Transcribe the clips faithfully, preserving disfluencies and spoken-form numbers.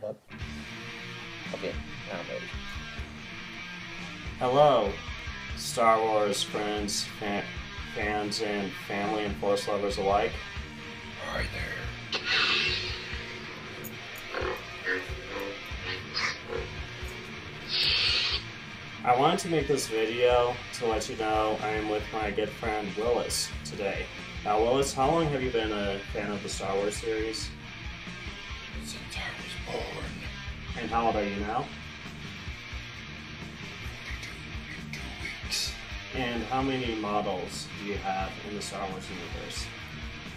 Hold up. Okay, now I'm ready. Hello, Star Wars friends, fan, fans, and family and Force lovers alike. Hi there. I wanted to make this video to let you know I am with my good friend Willis today. Now, Willis, how long have you been a fan of the Star Wars series? Since I was born. And how old are you now? Two, two weeks. And how many models do you have in the Star Wars universe?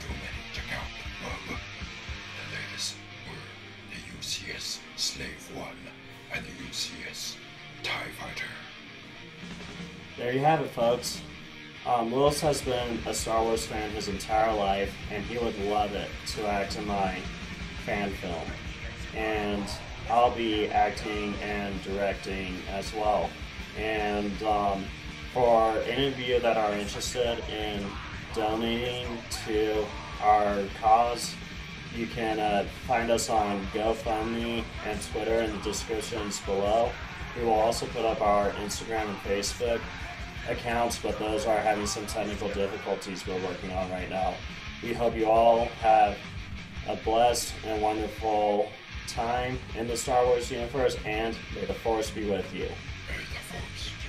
Too many. Check out the book. The latest were the U C S Slave One and the U C S TIE Fighter. There you have it, folks. Um, Willis has been a Star Wars fan his entire life, and he would love it to act in my fan film. And I'll be acting and directing as well. And um, for any of you that are interested in donating to our cause, you can uh, find us on GoFundMe and Twitter in the descriptions below. We will also put up our Instagram and Facebook accounts, but those are having some technical difficulties we're working on right now. We hope you all have a blessed and wonderful time in the Star Wars universe, and may the Force be with you. May the Force.